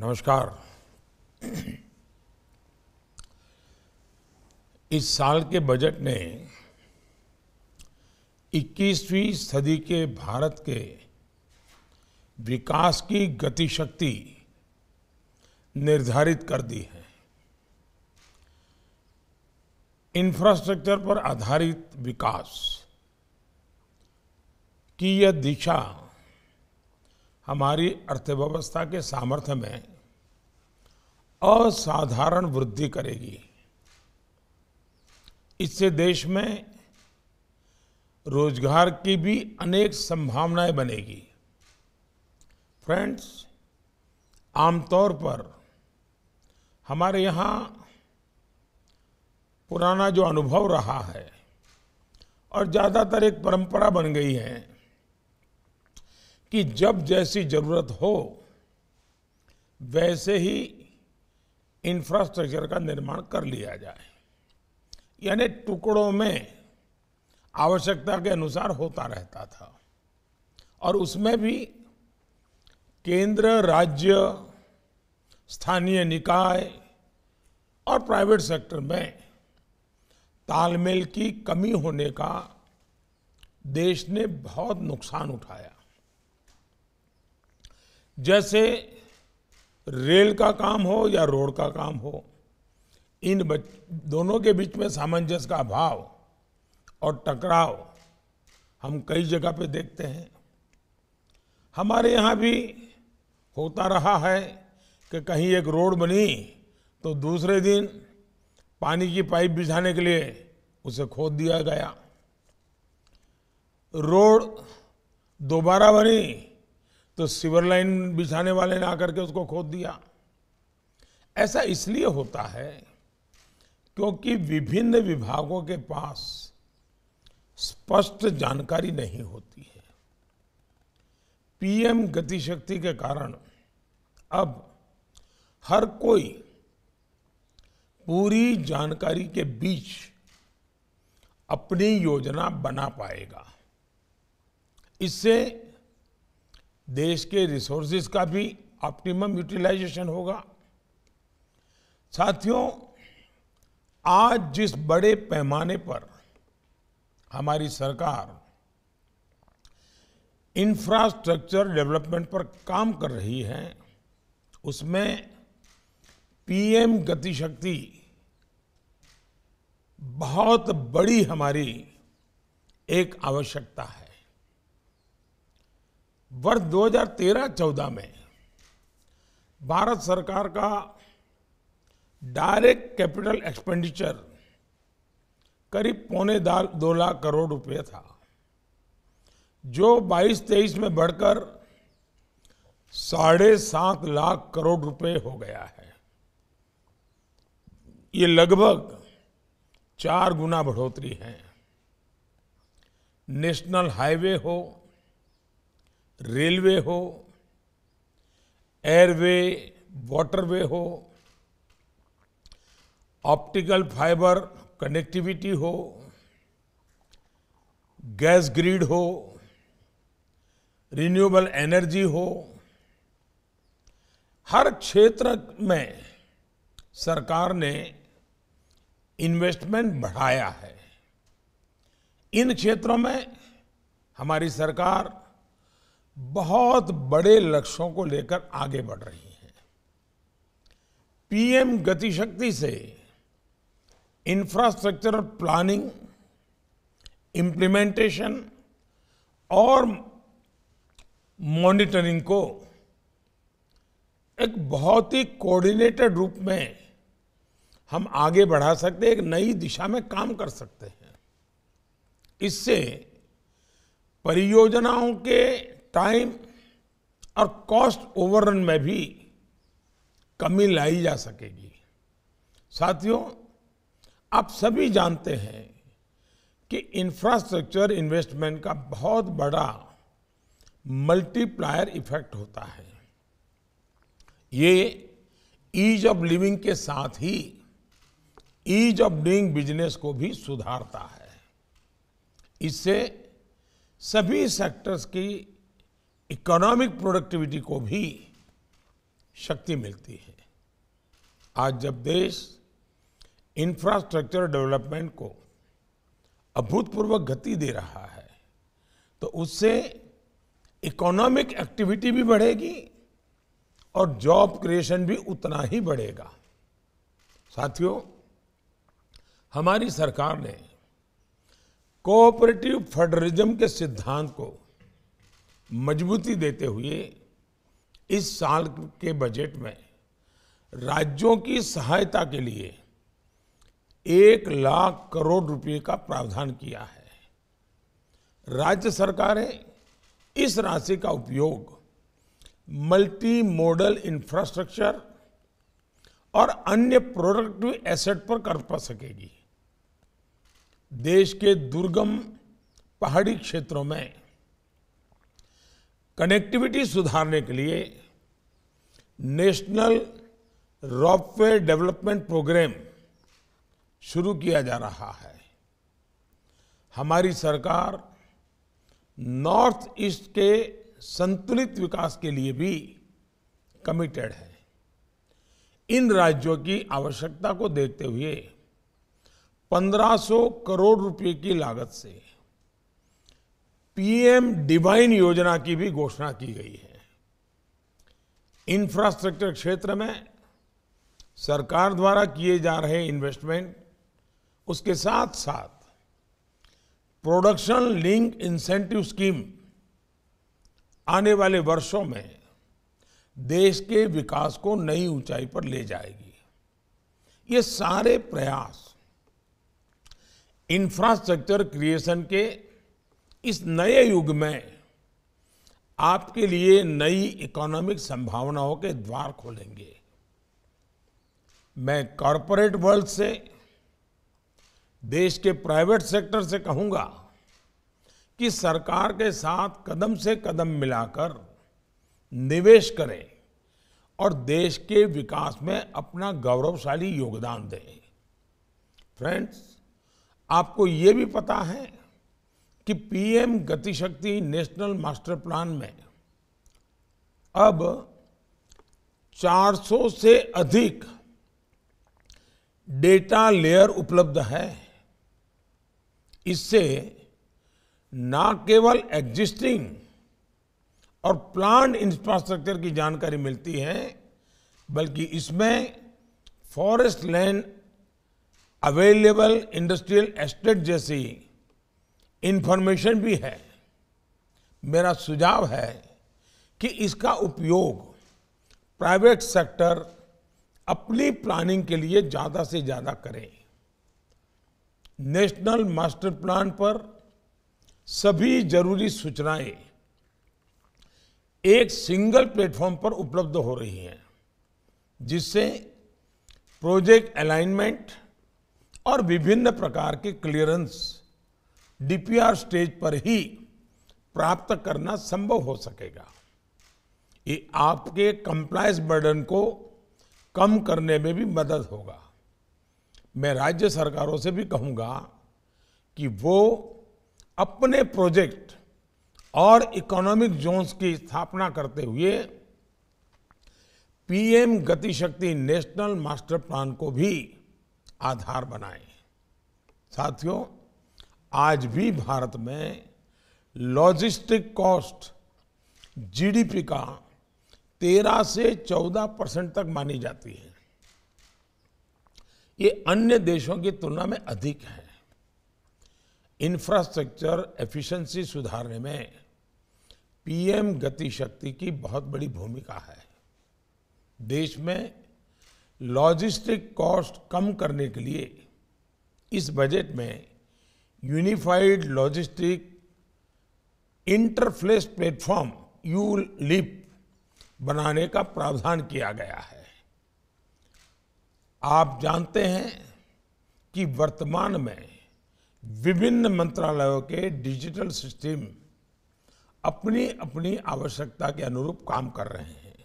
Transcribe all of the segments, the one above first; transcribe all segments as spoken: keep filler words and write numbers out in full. नमस्कार। इस साल के बजट ने इक्कीसवीं सदी के भारत के विकास की गतिशक्ति निर्धारित कर दी है। इंफ्रास्ट्रक्चर पर आधारित विकास की यह दिशा हमारी अर्थव्यवस्था के सामर्थ्य में असाधारण वृद्धि करेगी। इससे देश में रोजगार की भी अनेक संभावनाएं बनेगी। फ्रेंड्स, आमतौर पर हमारे यहाँ पुराना जो अनुभव रहा है और ज़्यादातर एक परंपरा बन गई है कि जब जैसी ज़रूरत हो वैसे ही इंफ्रास्ट्रक्चर का निर्माण कर लिया जाए, यानी टुकड़ों में आवश्यकता के अनुसार होता रहता था। और उसमें भी केंद्र, राज्य, स्थानीय निकाय और प्राइवेट सेक्टर में तालमेल की कमी होने का देश ने बहुत नुकसान उठाया। जैसे रेल का काम हो या रोड का काम हो, इन दोनों के बीच में सामंजस्य का अभाव और टकराव हम कई जगह पे देखते हैं। हमारे यहाँ भी होता रहा है कि कहीं एक रोड बनी तो दूसरे दिन पानी की पाइप बिछाने के लिए उसे खोद दिया गया। रोड दोबारा बनी तो सीवर लाइन बिछाने वाले ने आकर के उसको खोद दिया। ऐसा इसलिए होता है क्योंकि विभिन्न विभागों के पास स्पष्ट जानकारी नहीं होती है। पीएम गतिशक्ति के कारण अब हर कोई पूरी जानकारी के बीच अपनी योजना बना पाएगा। इससे देश के रिसोर्सेज का भी ऑप्टिमम यूटिलाइजेशन होगा। साथियों, आज जिस बड़े पैमाने पर हमारी सरकार इंफ्रास्ट्रक्चर डेवलपमेंट पर काम कर रही है, उसमें पीएम गतिशक्ति बहुत बड़ी हमारी एक आवश्यकता है। वर्ष दो हज़ार तेरह चौदह में भारत सरकार का डायरेक्ट कैपिटल एक्सपेंडिचर करीब पौने दो लाख करोड़ रुपए था, जो बाईस तेईस में बढ़कर साढ़े सात लाख करोड़ रुपए हो गया है। ये लगभग चार गुना बढ़ोतरी है। नेशनल हाईवे हो, रेलवे हो, एयरवे, वाटरवे हो, ऑप्टिकल फाइबर कनेक्टिविटी हो, गैस ग्रिड हो, रिन्यूएबल एनर्जी हो, हर क्षेत्र में सरकार ने इन्वेस्टमेंट बढ़ाया है। इन क्षेत्रों में हमारी सरकार बहुत बड़े लक्ष्यों को लेकर आगे बढ़ रही है। पीएम गतिशक्ति से इंफ्रास्ट्रक्चर प्लानिंग, इम्प्लीमेंटेशन और मॉनिटरिंग को एक बहुत ही कोऑर्डिनेटेड रूप में हम आगे बढ़ा सकते हैं, एक नई दिशा में काम कर सकते हैं। इससे परियोजनाओं के टाइम और कॉस्ट ओवररन में भी कमी लाई जा सकेगी। साथियों, आप सभी जानते हैं कि इंफ्रास्ट्रक्चर इन्वेस्टमेंट का बहुत बड़ा मल्टीप्लायर इफेक्ट होता है। ये ईज ऑफ लिविंग के साथ ही ईज ऑफ डूइंग बिजनेस को भी सुधारता है। इससे सभी सेक्टर्स की इकोनॉमिक प्रोडक्टिविटी को भी शक्ति मिलती है। आज जब देश इंफ्रास्ट्रक्चर डेवलपमेंट को अभूतपूर्व गति दे रहा है तो उससे इकोनॉमिक एक्टिविटी भी बढ़ेगी और जॉब क्रिएशन भी उतना ही बढ़ेगा। साथियों, हमारी सरकार ने कोऑपरेटिव फेडरलिज्म के सिद्धांत को मजबूती देते हुए इस साल के बजट में राज्यों की सहायता के लिए एक लाख करोड़ रुपए का प्रावधान किया है। राज्य सरकारें इस राशि का उपयोग मल्टी मॉडल इंफ्रास्ट्रक्चर और अन्य प्रोडक्टिव एसेट पर कर पा सकेगी। देश के दुर्गम पहाड़ी क्षेत्रों में कनेक्टिविटी सुधारने के लिए नेशनल रॉपवे डेवलपमेंट प्रोग्राम शुरू किया जा रहा है। हमारी सरकार नॉर्थ ईस्ट के संतुलित विकास के लिए भी कमिटेड है। इन राज्यों की आवश्यकता को देखते हुए पंद्रह सौ करोड़ रुपए की लागत से पी एम डिवाइन योजना की भी घोषणा की गई है। इंफ्रास्ट्रक्चर क्षेत्र में सरकार द्वारा किए जा रहे इन्वेस्टमेंट उसके साथ साथ प्रोडक्शन लिंक इंसेंटिव स्कीम आने वाले वर्षों में देश के विकास को नई ऊंचाई पर ले जाएगी। ये सारे प्रयास इंफ्रास्ट्रक्चर क्रिएशन के इस नए युग में आपके लिए नई इकोनॉमिक संभावनाओं के द्वार खोलेंगे। मैं कॉरपोरेट वर्ल्ड से, देश के प्राइवेट सेक्टर से कहूंगा कि सरकार के साथ कदम से कदम मिलाकर निवेश करें और देश के विकास में अपना गौरवशाली योगदान दें। फ्रेंड्स, आपको ये भी पता है कि PM Gatishakti national master plan में अब चार सौ से अधिक डेटा लेयर उपलब्ध है। इससे ना केवल एग्जिस्टिंग और प्लान इंफ्रास्ट्रक्चर की जानकारी मिलती है, बल्कि इसमें forest land, available industrial estate जैसी इंफॉर्मेशन भी है। मेरा सुझाव है कि इसका उपयोग प्राइवेट सेक्टर अपनी प्लानिंग के लिए ज़्यादा से ज़्यादा करें। नेशनल मास्टर प्लान पर सभी जरूरी सूचनाएं एक सिंगल प्लेटफॉर्म पर उपलब्ध हो रही हैं, जिससे प्रोजेक्ट अलाइनमेंट और विभिन्न प्रकार के clearance D P R stage पर ही प्राप्त करना संभव हो सकेगा। ये आपके कंप्लायंस बर्डन को कम करने में भी मदद होगा। मैं राज्य सरकारों से भी कहूँगा कि वो अपने प्रोजेक्ट और इकोनॉमिक जोन्स की स्थापना करते हुए PM Gatishakti national master plan को भी आधार बनाएं। साथियों, आज भी भारत में logistic cost G D P का तेरह से चौदह परसेंट तक मानी जाती है। ये अन्य देशों की तुलना में अधिक है। इंफ्रास्ट्रक्चर एफिशिएंसी सुधारने में पीएम गतिशक्ति की बहुत बड़ी भूमिका है। देश में लॉजिस्टिक कॉस्ट कम करने के लिए इस बजट में unified logistic interface platform ULIP बनाने का प्रावधान किया गया है। आप जानते हैं कि वर्तमान में विभिन्न मंत्रालयों के डिजिटल सिस्टम अपनी अपनी आवश्यकता के अनुरूप काम कर रहे हैं।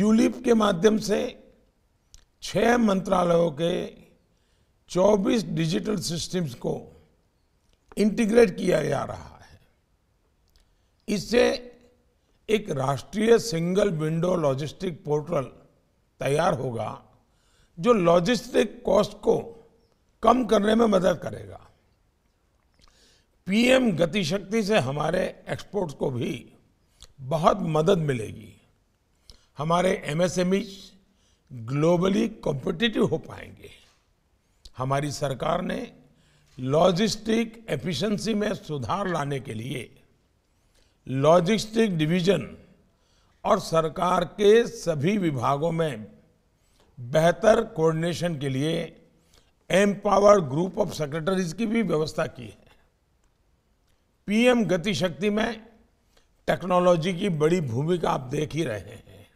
यूलिप के माध्यम से छह मंत्रालयों के चौबीस डिजिटल सिस्टम्स को इंटीग्रेट किया जा रहा है। इससे एक राष्ट्रीय सिंगल विंडो लॉजिस्टिक पोर्टल तैयार होगा जो लॉजिस्टिक कॉस्ट को कम करने में मदद करेगा। पीएम गतिशक्ति से हमारे एक्सपोर्ट्स को भी बहुत मदद मिलेगी। हमारे एमएसएमई ग्लोबली कॉम्पिटिटिव हो पाएंगे। हमारी सरकार ने लॉजिस्टिक एफिशिएंसी में सुधार लाने के लिए लॉजिस्टिक डिवीजन और सरकार के सभी विभागों में बेहतर कोऑर्डिनेशन के लिए एम्पावर्ड ग्रुप ऑफ सेक्रेटरीज की भी व्यवस्था की है। पीएम गतिशक्ति में टेक्नोलॉजी की बड़ी भूमिका आप देख ही रहे हैं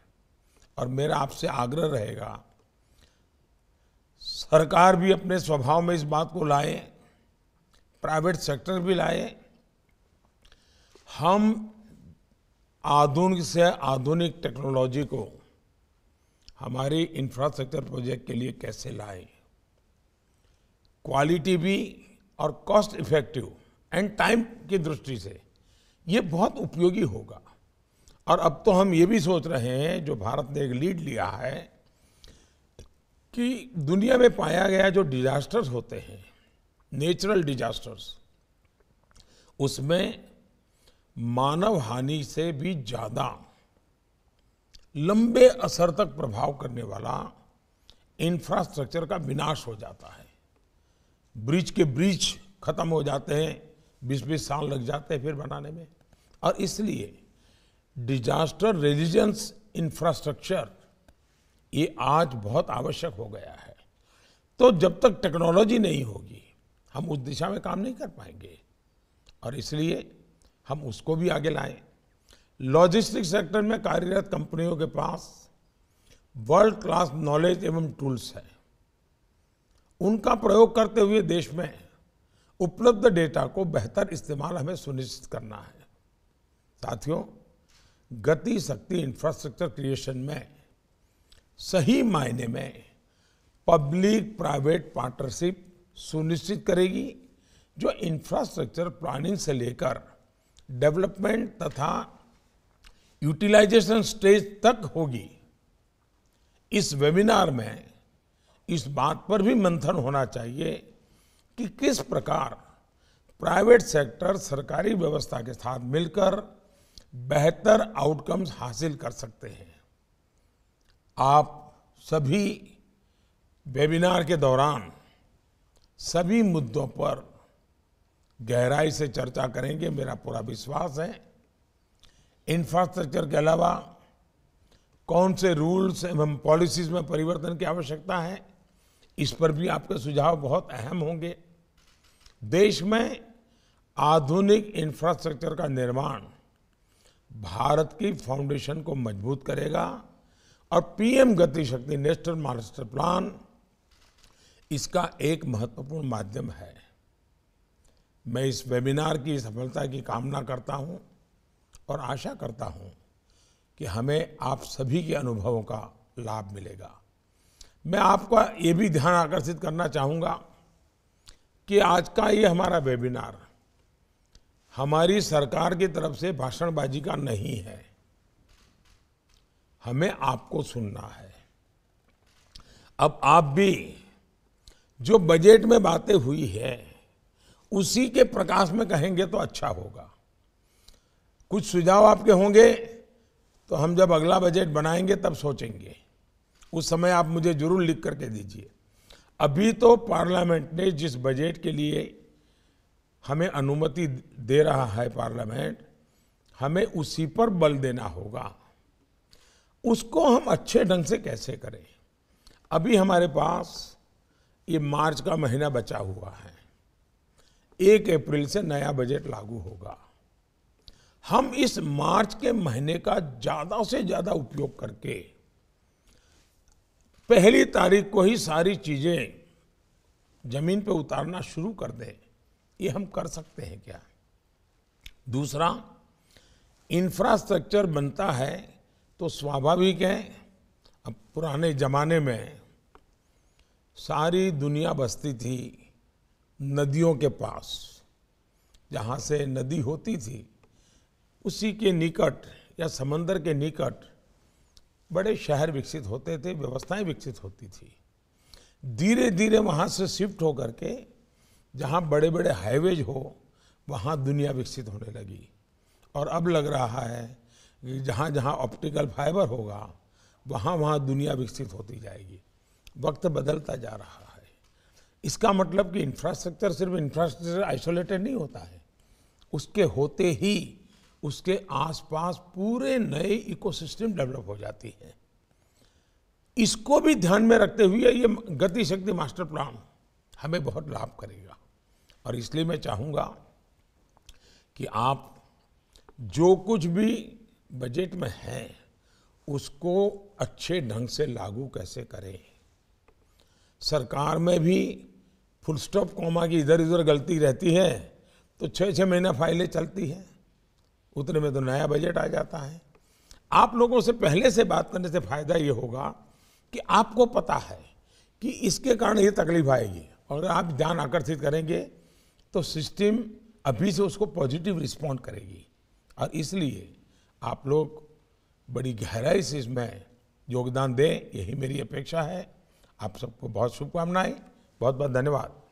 और मेरा आपसे आग्रह रहेगा, सरकार भी अपने स्वभाव में इस बात को लाए, प्राइवेट सेक्टर भी लाए। हम आधुनिक से आधुनिक टेक्नोलॉजी को हमारी इंफ्रास्ट्रक्चर प्रोजेक्ट के लिए कैसे लाएं, क्वालिटी भी और कॉस्ट इफेक्टिव एंड टाइम की दृष्टि से ये बहुत उपयोगी होगा। और अब तो हम ये भी सोच रहे हैं, जो भारत ने एक लीड लिया है, कि दुनिया में पाया गया जो डिजास्टर्स होते हैं, नेचुरल डिजास्टर्स, उसमें मानव हानि से भी ज़्यादा लंबे असर तक प्रभाव करने वाला इंफ्रास्ट्रक्चर का विनाश हो जाता है। ब्रिज के ब्रिज खत्म हो जाते हैं, बीस बीस साल लग जाते हैं फिर बनाने में। और इसलिए डिजास्टर रेजिलेंस इंफ्रास्ट्रक्चर ये आज बहुत आवश्यक हो गया है। तो जब तक टेक्नोलॉजी नहीं होगी हम उस दिशा में काम नहीं कर पाएंगे और इसलिए हम उसको भी आगे लाएं। लॉजिस्टिक सेक्टर में कार्यरत कंपनियों के पास वर्ल्ड क्लास नॉलेज एवं टूल्स हैं। उनका प्रयोग करते हुए देश में उपलब्ध डेटा को बेहतर इस्तेमाल हमें सुनिश्चित करना है। साथियों, गति शक्ति इंफ्रास्ट्रक्चर क्रिएशन में सही मायने में पब्लिक प्राइवेट पार्टनरशिप सुनिश्चित करेगी जो इंफ्रास्ट्रक्चर प्लानिंग से लेकर डेवलपमेंट तथा यूटिलाइजेशन स्टेज तक होगी। इस वेबिनार में इस बात पर भी मंथन होना चाहिए कि किस प्रकार प्राइवेट सेक्टर सरकारी व्यवस्था के साथ मिलकर बेहतर आउटकम्स हासिल कर सकते हैं। आप सभी वेबिनार के दौरान सभी मुद्दों पर गहराई से चर्चा करेंगे, मेरा पूरा विश्वास है। इंफ्रास्ट्रक्चर के अलावा कौन से रूल्स एवं पॉलिसीज में परिवर्तन की आवश्यकता है, इस पर भी आपके सुझाव बहुत अहम होंगे। देश में आधुनिक इंफ्रास्ट्रक्चर का निर्माण भारत की फाउंडेशन को मजबूत करेगा और PM Gatishakti national master plan इसका एक महत्वपूर्ण माध्यम है। मैं इस वेबिनार की सफलता की कामना करता हूं और आशा करता हूं कि हमें आप सभी के अनुभवों का लाभ मिलेगा। मैं आपका ये भी ध्यान आकर्षित करना चाहूँगा कि आज का ये हमारा वेबिनार हमारी सरकार की तरफ से भाषणबाजी का नहीं है। हमें आपको सुनना है। अब आप भी जो बजट में बातें हुई है उसी के प्रकाश में कहेंगे तो अच्छा होगा। कुछ सुझाव आपके होंगे तो हम जब अगला बजट बनाएंगे तब सोचेंगे। उस समय आप मुझे जरूर लिख करके दीजिए। अभी तो पार्लियामेंट ने जिस बजट के लिए हमें अनुमति दे रहा है पार्लियामेंट, हमें उसी पर बल देना होगा। उसको हम अच्छे ढंग से कैसे करें? अभी हमारे पास ये मार्च का महीना बचा हुआ है। एक अप्रैल से नया बजट लागू होगा। हम इस मार्च के महीने का ज़्यादा से ज़्यादा उपयोग करके पहली तारीख को ही सारी चीज़ें जमीन पे उतारना शुरू कर दें, ये हम कर सकते हैं क्या? दूसरा, इंफ्रास्ट्रक्चर बनता है तो स्वाभाविक है, अब पुराने ज़माने में सारी दुनिया बसती थी नदियों के पास, जहाँ से नदी होती थी उसी के निकट या समंदर के निकट बड़े शहर विकसित होते थे, व्यवस्थाएं विकसित होती थी। धीरे धीरे वहाँ से शिफ्ट होकर के जहाँ बड़े बड़े हाईवेज हो वहाँ दुनिया विकसित होने लगी। और अब लग रहा है कि जहाँ जहाँ ऑप्टिकल फाइबर होगा वहाँ वहाँ दुनिया विकसित होती जाएगी। वक्त बदलता जा रहा है। इसका मतलब कि इंफ्रास्ट्रक्चर सिर्फ इंफ्रास्ट्रक्चर आइसोलेटेड नहीं होता है, उसके होते ही उसके आसपास पूरे नए इकोसिस्टम डेवलप हो जाती है। इसको भी ध्यान में रखते हुए ये गतिशक्ति मास्टर प्लान हमें बहुत लाभ करेगा। और इसलिए मैं चाहूँगा कि आप जो कुछ भी बजट में है उसको अच्छे ढंग से लागू कैसे करें। सरकार में भी फुल स्टॉप कॉमा की इधर उधर गलती रहती है तो छः छः महीना फाइलें चलती हैं, उतने में तो नया बजट आ जाता है। आप लोगों से पहले से बात करने से फ़ायदा ये होगा कि आपको पता है कि इसके कारण ये तकलीफ आएगी, और आप ध्यान आकर्षित करेंगे तो सिस्टम अभी से उसको पॉजिटिव रिस्पॉन्ड करेगी। और इसलिए आप लोग बड़ी गहराई से इसमें योगदान दें, यही मेरी अपेक्षा है। आप सबको बहुत शुभकामनाएं, बहुत बहुत धन्यवाद।